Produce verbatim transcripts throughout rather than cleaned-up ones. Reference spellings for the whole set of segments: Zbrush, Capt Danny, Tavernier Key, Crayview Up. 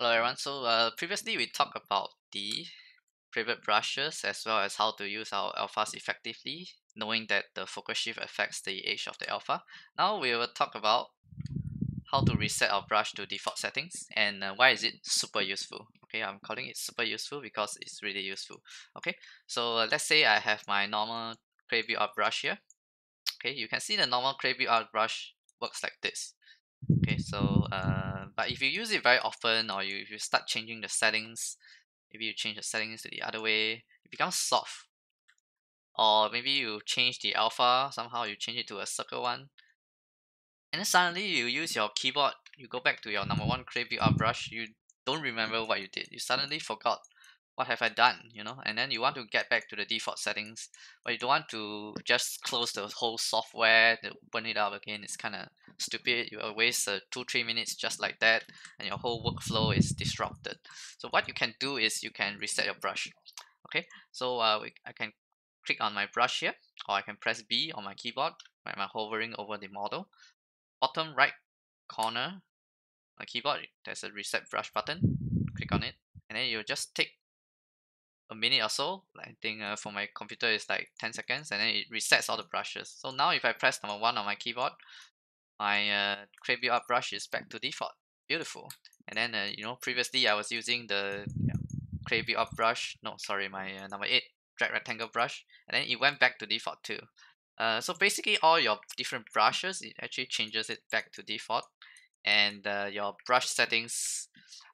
Hello everyone, so uh, previously we talked about the Craybit brushes as well as how to use our alphas effectively, knowing that the focus shift affects the edge of the alpha. Now we will talk about how to reset our brush to default settings and uh, why is it super useful. Okay, I'm calling it super useful because it's really useful. Okay, so uh, let's say I have my normal Crayview Up brush here. Okay, you can see the normal Crayview Up brush works like this. Okay, so uh, but if you use it very often, or you, if you start changing the settings, maybe you change the settings to the other way, it becomes soft. Or maybe you change the alpha, somehow you change it to a circle one. And then suddenly you use your keyboard, you go back to your number one Crayview Art brush, you don't remember what you did. You suddenly forgot, what have I done, you know? And then you want to get back to the default settings, but you don't want to just close the whole software, open it up again. It's kind of stupid. You waste uh, two, three minutes just like that, and your whole workflow is disrupted. So what you can do is you can reset your brush. Okay, so uh, we, I can click on my brush here, or I can press B on my keyboard when I'm hovering over the model. Bottom right corner, my keyboard, there's a reset brush button. Click on it, and then you just take a minute or so. I think uh, for my computer it's like ten seconds, and then it resets all the brushes. So now if I press number one on my keyboard, my uh, Crayview Art brush is back to default. Beautiful. And then uh, you know, previously I was using the yeah, Crayview Art brush. No, sorry, my uh, number eight drag rectangle brush, and then it went back to default too. Uh, so basically, all your different brushes, it actually changes it back to default, and uh, your brush settings.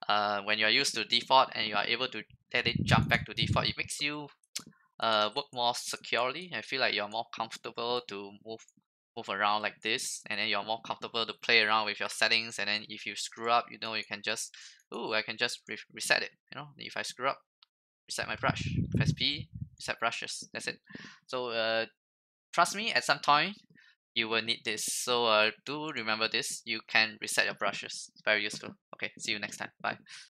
Uh, when you are used to default and you are able to let it jump back to default, it makes you uh, work more securely. I feel like you're more comfortable to move move around like this, and then you're more comfortable to play around with your settings. And then if you screw up, you know, you can just, ooh, I can just re reset it. You know, if I screw up, reset my brush. Press P, reset brushes. That's it. So uh, trust me, at some time you will need this. So uh, do remember this. You can reset your brushes. It's very useful. Okay, see you next time. Bye.